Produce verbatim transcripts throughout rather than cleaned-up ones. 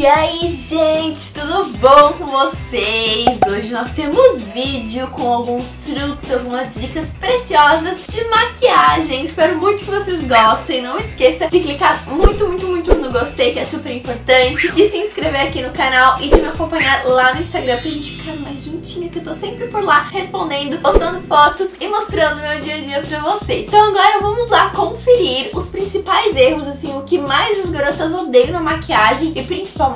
E aí, gente, tudo bom com vocês? Hoje nós temos vídeo com alguns truques, algumas dicas preciosas de maquiagem. Espero muito que vocês gostem. Não esqueça de clicar muito, muito, muito no gostei, que é super importante, de se inscrever aqui no canal e de me acompanhar lá no Instagram pra gente ficar mais juntinho, que eu tô sempre por lá respondendo, postando fotos e mostrando meu dia a dia pra vocês. Então agora vamos lá conferir os principais erros, assim, o que mais as garotas odeiam na maquiagem e principalmente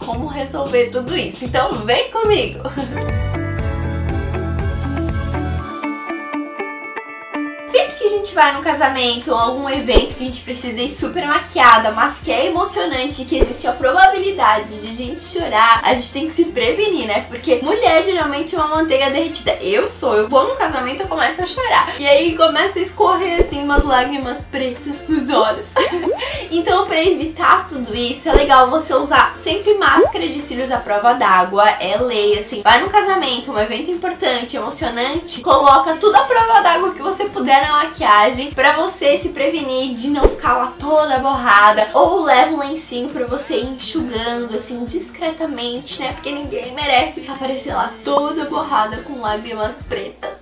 como resolver tudo isso. Então vem comigo! A gente vai num casamento ou algum evento que a gente precisa ir super maquiada, mas que é emocionante, que existe a probabilidade de a gente chorar, a gente tem que se prevenir, né? Porque mulher geralmente é uma manteiga derretida. Eu sou, eu vou num casamento e começo a chorar. E aí começa a escorrer assim umas lágrimas pretas nos olhos. Então, pra evitar tudo isso, é legal você usar sempre máscara de cílios à prova d'água. É lei, assim. Vai num casamento, um evento importante, emocionante, coloca tudo à prova d'água que você puder na maquiagem, pra você se prevenir de não ficar lá toda borrada, ou leva um lencinho pra você ir enxugando assim discretamente, né? Porque ninguém merece aparecer lá toda borrada com lágrimas pretas.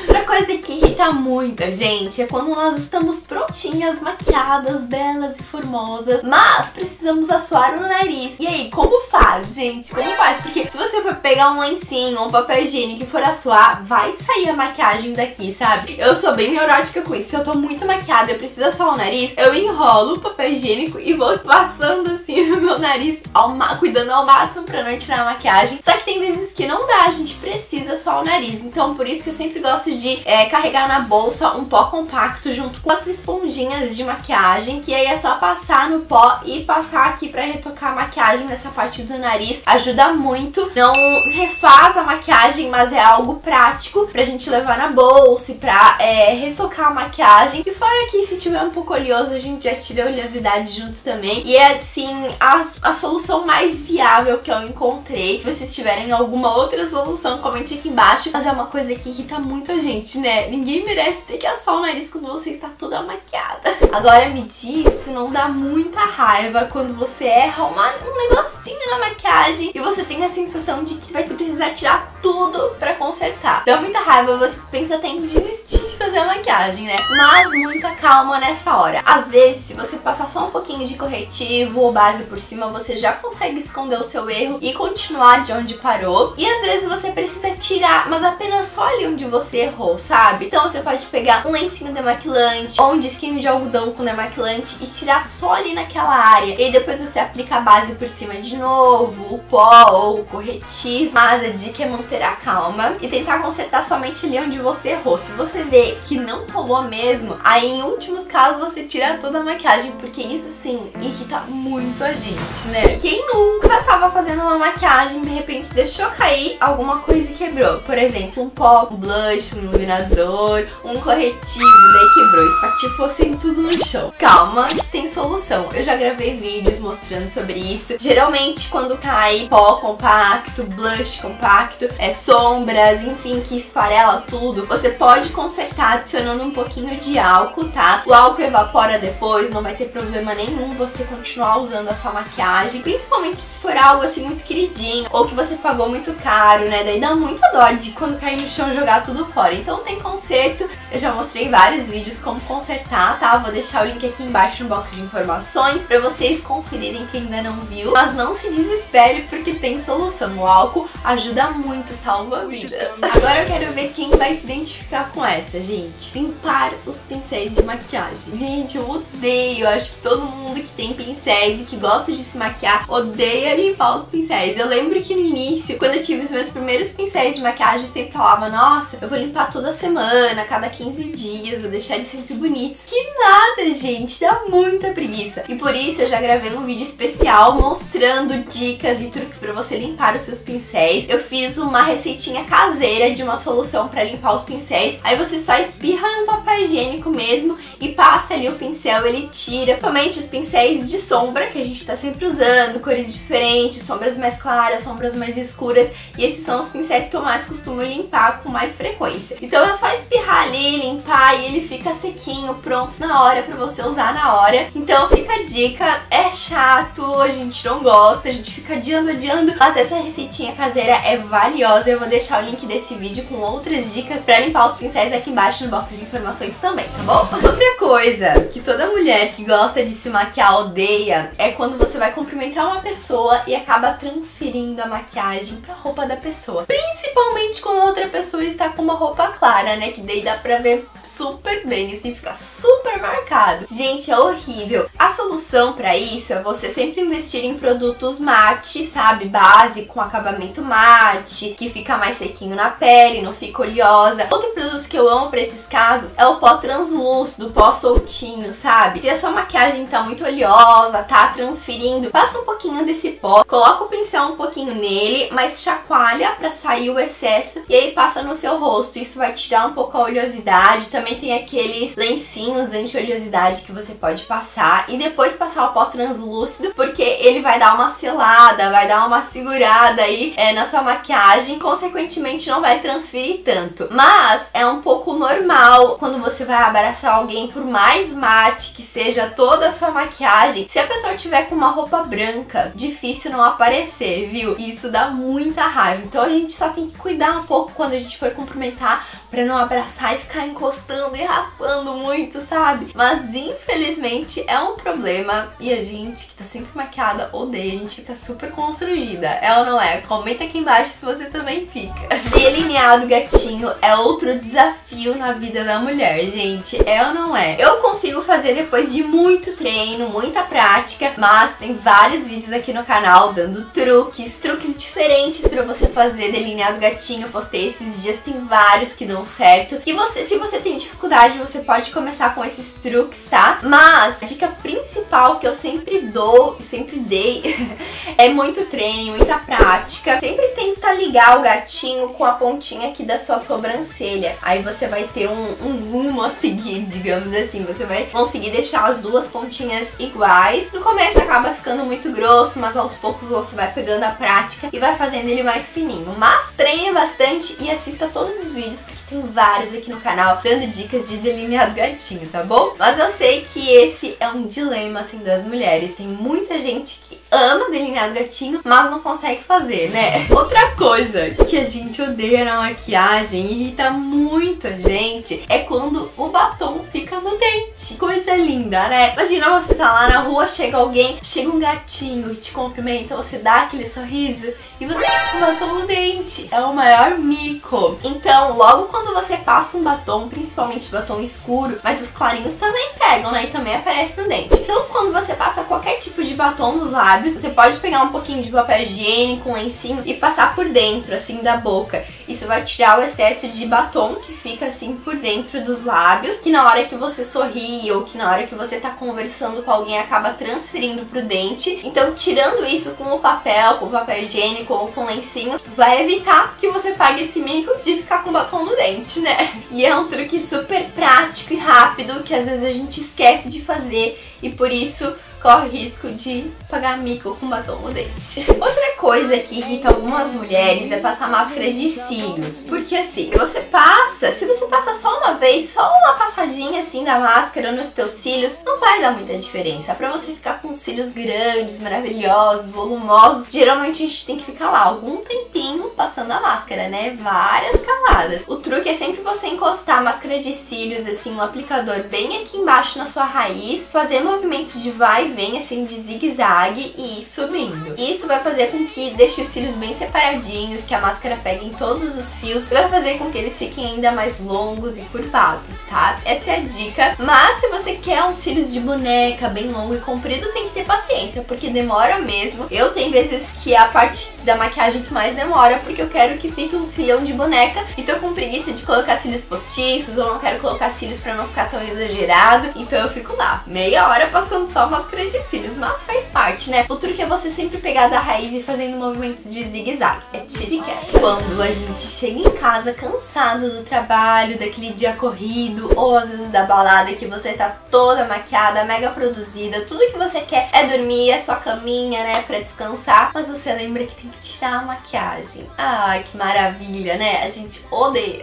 Outra coisa que irrita muita gente é quando nós estamos prontinhas, maquiadas, belas e formosas, mas precisamos assoar o nariz. E aí, como faz, gente? Como faz? Porque se você for pegar um lencinho ou um papel higiênico e for assoar, vai sair a maquiagem daqui, sabe? Eu sou bem neurótica com isso. Se eu tô muito maquiada e eu preciso assoar o nariz, eu enrolo o papel higiênico e vou passando assim no meu nariz, ao ma... cuidando ao máximo pra não tirar a maquiagem. Só que tem vezes que não dá, a gente precisa assoar o nariz. Então, por isso que eu sempre gosto de de é, carregar na bolsa um pó compacto junto com as esponjinhas de maquiagem, que aí é só passar no pó e passar aqui pra retocar a maquiagem nessa parte do nariz. Ajuda muito, não refaz a maquiagem, mas é algo prático pra gente levar na bolsa e pra é, retocar a maquiagem. E fora que se tiver um pouco oleoso, a gente já tira a oleosidade junto também. E é assim a, a solução mais viável que eu encontrei. Se vocês tiverem alguma outra solução, comente aqui embaixo, mas é uma coisa que irrita muito a gente, gente, né? Ninguém merece ter que assoar o nariz quando você está toda maquiada. Agora me diz se não dá muita raiva quando você erra uma, um negocinho na maquiagem e você tem a sensação de que vai precisar tirar tudo pra consertar. Dá muita raiva, você pensa até em desistir de fazer a maquiagem, né? Mas muita calma nessa hora. Às vezes, se você passar só um pouquinho de corretivo ou base por cima, você já consegue esconder o seu erro e continuar de onde parou. E às vezes você precisa tirar, mas apenas só ali onde você errou, sabe? Então você pode pegar um lencinho demaquilante ou um disquinho de algodão com demaquilante e tirar só ali naquela área. E depois você aplica a base por cima de novo, o pó ou o corretivo. Mas a dica é manter a calma e tentar consertar somente ali onde você errou. Se você vê que não colou mesmo, aí em últimos casos você tira toda a maquiagem, porque isso sim irrita muito a gente, né? E quem nunca tava fazendo uma maquiagem, de repente deixou cair alguma coisa e quebrou? Por exemplo, um pó, um blush, um iluminador, um corretivo, daí quebrou, espatifou assim tudo no chão. Calma, que tem solução. Eu já gravei vídeos mostrando sobre isso. Geralmente quando cai pó compacto, blush compacto, é, sombras, enfim, que esfarela tudo, você pode consertar adicionando um pouquinho de álcool, tá? O álcool evapora depois, não vai ter problema nenhum você continuar usando a sua maquiagem, principalmente se for algo assim muito queridinho, ou que você pagou muito caro, né? Daí dá muita dó de quando cair no chão jogar tudo fora. Então tem conserto, eu já mostrei vários vídeos como consertar, tá? Vou deixar o link aqui embaixo no box de informações pra vocês conferirem quem ainda não viu. Mas não se desespere, porque tem solução. O álcool ajuda muito, salva vidas. Agora eu quero ver quem vai se identificar com essa, gente. Limpar os pincéis de maquiagem. Gente, eu odeio. Eu acho que todo mundo que tem pincéis e que gosta de se maquiar odeia limpar os pincéis. Eu lembro que no início, quando eu tive os meus primeiros pincéis de maquiagem, eu sempre falava, nossa, eu vou limpar toda semana, cada quinze dias, vou deixar eles sempre bonitos. Que nada, gente, dá muita preguiça. E por isso eu já gravei um vídeo especial mostrando dicas e truques pra você limpar os seus pincéis. Eu fiz uma receitinha caseira de uma solução pra limpar os pincéis. Aí você só espirra no papel higiênico mesmo e passa ali o pincel, ele tira. Somente os pincéis de sombra, que a gente tá sempre usando, cores diferentes, sombras mais claras, sombras mais escuras. E esses são os pincéis que eu mais costumo limpar com mais frequência. Então é só espirrar ali e limpar e ele fica sequinho, pronto na hora, pra você usar na hora. Então fica a dica, é chato, a gente não gosta, a gente fica adiando, adiando, mas essa receitinha caseira é valiosa. Eu vou deixar o link desse vídeo com outras dicas pra limpar os pincéis aqui embaixo no box de informações também, tá bom? Outra coisa que toda mulher que gosta de se maquiar odeia é quando você vai cumprimentar uma pessoa e acaba transferindo a maquiagem pra roupa da pessoa. Principalmente quando a outra pessoa está com uma roupa clara, né? Que daí dá pra ver super bem, assim, fica super marcado. Gente, é horrível. A solução pra isso é você sempre investir em produtos mate, sabe? Base com acabamento mate, que fica mais sequinho na pele, não fica oleosa. Outro produto que eu amo pra esses casos é o pó translúcido, pó soltinho, sabe? Se a sua maquiagem tá muito oleosa, tá transferindo, passa um pouquinho desse pó, coloca o pincel um pouquinho nele, mas chacoalha pra sair o excesso e aí passa no seu rosto. Isso vai tirar um pouco a oleosidade. Também tem aqueles lencinhos anti-oleosidade que você pode passar e depois passar o pó translúcido, porque ele vai dar uma selada, vai dar uma segurada aí é, na sua maquiagem, consequentemente não vai transferir tanto. Mas é um pouco normal quando você vai abraçar alguém, por mais mate que seja toda a sua maquiagem, se a pessoa tiver com uma roupa branca, difícil não aparecer, viu? Isso dá muita raiva, então a gente só tem que cuidar um pouco quando a gente for cumprimentar pra não abraçar e ficar encostando e raspando muito, sabe? Mas infelizmente é um problema e a gente que tá sempre maquiada odeia, a gente fica super constrangida, é ou não é? Comenta aqui embaixo se você também fica. Delineado gatinho é outro desafio na vida da mulher, gente, é ou não é? Eu consigo fazer depois de muito treino, muita prática, mas tem vários vídeos aqui no canal dando truques, truques diferentes pra você fazer delineado gatinho. Eu postei esses dias, tem vários que dão certo, que você, se você tem tem dificuldade, você pode começar com esses truques, tá? Mas a dica principal que eu sempre dou e sempre dei é muito treino, muita prática. Sempre tenta ligar o gatinho com a pontinha aqui da sua sobrancelha. Aí você vai ter um, um rumo a seguir, digamos assim. Você vai conseguir deixar as duas pontinhas iguais. No começo acaba ficando muito grosso, mas aos poucos você vai pegando a prática e vai fazendo ele mais fininho. Mas treine bastante e assista todos os vídeos, porque tem vários aqui no canal dando dicas de delineado gatinho, tá bom? Mas eu sei que esse é um dilema, assim, das mulheres. Tem muita gente que ama delineado gatinho, mas não consegue fazer, né? Outra coisa que a gente odeia na maquiagem e irrita muito a gente é quando o batom fica no dente. Coisa linda, né? Imagina você tá lá na rua, chega alguém, chega um gatinho e te cumprimenta, você dá aquele sorriso e você fica com o batom no dente. É o maior mico. Então, logo quando você passa um batom, principalmente batom escuro, mas os clarinhos também pegam, né? E também aparece no dente. Então, quando você passa qualquer tipo de batom nos lábios, você pode pegar um pouquinho de papel higiênico, um lencinho e passar por dentro, assim, da boca. Isso vai tirar o excesso de batom que fica, assim, por dentro dos lábios, que na hora que você sorri ou que na hora que você tá conversando com alguém acaba transferindo pro dente. Então, tirando isso com o papel, com o papel higiênico ou com o lencinho, vai evitar que você pague esse mico de ficar com batom no dente, né? E é um truque que super prático e rápido, que às vezes a gente esquece de fazer e por isso corre o risco de pagar mico com batom no dente. Outra coisa que irrita algumas mulheres é passar máscara de cílios, porque assim, você passa, se você passa só uma vez, só uma passadinha assim da máscara nos teus cílios, não vai dar muita diferença. Pra você ficar com cílios grandes, maravilhosos, volumosos, geralmente a gente tem que ficar lá algum tempinho passando a máscara, né? Várias camadas. O truque é sempre você encostar a máscara de cílios, assim, um aplicador bem aqui embaixo na sua raiz, fazer movimento de vai vem assim de zigue-zague e ir subindo. Isso vai fazer com que deixe os cílios bem separadinhos, que a máscara pegue em todos os fios, e vai fazer com que eles fiquem ainda mais longos e curvados, tá? Essa é a dica. Mas se você quer uns cílios de boneca bem longo e comprido, tem que ter paciência, porque demora mesmo. Eu tenho vezes que é a parte da maquiagem que mais demora, porque eu quero que fique um cilhão de boneca e tô com preguiça de colocar cílios postiços, ou não quero colocar cílios pra não ficar tão exagerado, então eu fico lá meia hora passando só máscara de cílios, mas faz parte, né? O truque é você sempre pegar da raiz e fazendo movimentos de zigue-zague. É tira e queda. Quando a gente chega em casa cansado do trabalho, daquele dia corrido, ou às vezes da balada que você tá toda maquiada, mega produzida, tudo que você quer é dormir, é sua caminha, né? Pra descansar, mas você lembra que tem que tirar a maquiagem. Ah, que maravilha, né? A gente odeia.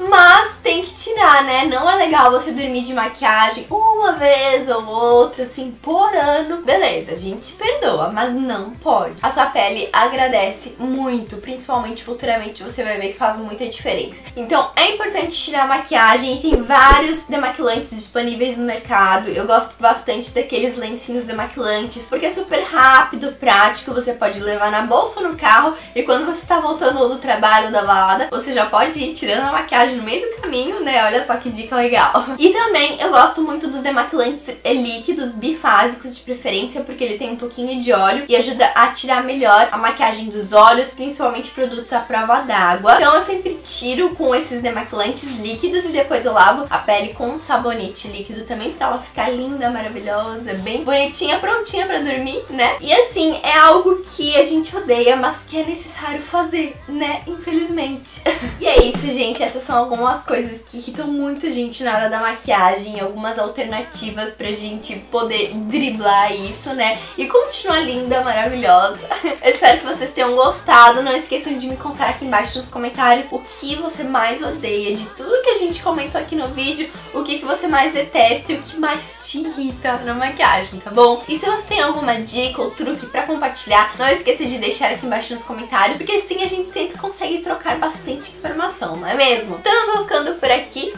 Mas tem que tirar. lá, né? Não é legal você dormir de maquiagem uma vez ou outra, assim, por ano. Beleza, a gente perdoa, mas não pode. A sua pele agradece muito, principalmente futuramente você vai ver que faz muita diferença. Então é importante tirar a maquiagem e tem vários demaquilantes disponíveis no mercado. Eu gosto bastante daqueles lencinhos demaquilantes, porque é super rápido, prático, você pode levar na bolsa ou no carro e quando você tá voltando ou do trabalho ou da balada, você já pode ir tirando a maquiagem no meio do caminho, né? Olha só que dica legal. E também eu gosto muito dos demaquilantes líquidos, bifásicos de preferência, porque ele tem um pouquinho de óleo e ajuda a tirar melhor a maquiagem dos olhos, principalmente produtos à prova d'água. Então eu sempre tiro com esses demaquilantes líquidos e depois eu lavo a pele com um sabonete líquido também pra ela ficar linda, maravilhosa, bem bonitinha, prontinha pra dormir, né? E assim, é algo que a gente odeia, mas que é necessário fazer, né? Infelizmente. E é isso, gente. Essas são algumas coisas que irritam muito a gente na hora da maquiagem, algumas alternativas pra gente poder driblar isso, né? E continuar linda, maravilhosa. Eu espero que vocês tenham gostado. Não esqueçam de me contar aqui embaixo nos comentários o que você mais odeia de tudo que a gente comentou aqui no vídeo, o que, que você mais detesta e o que mais te irrita na maquiagem, tá bom? E se você tem alguma dica ou truque pra compartilhar, não esqueça de deixar aqui embaixo nos comentários, porque assim a gente sempre consegue trocar bastante informação, não é mesmo? Então eu vou ficando por aqui.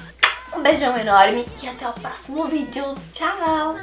Um beijão enorme e até o próximo vídeo. Tchau!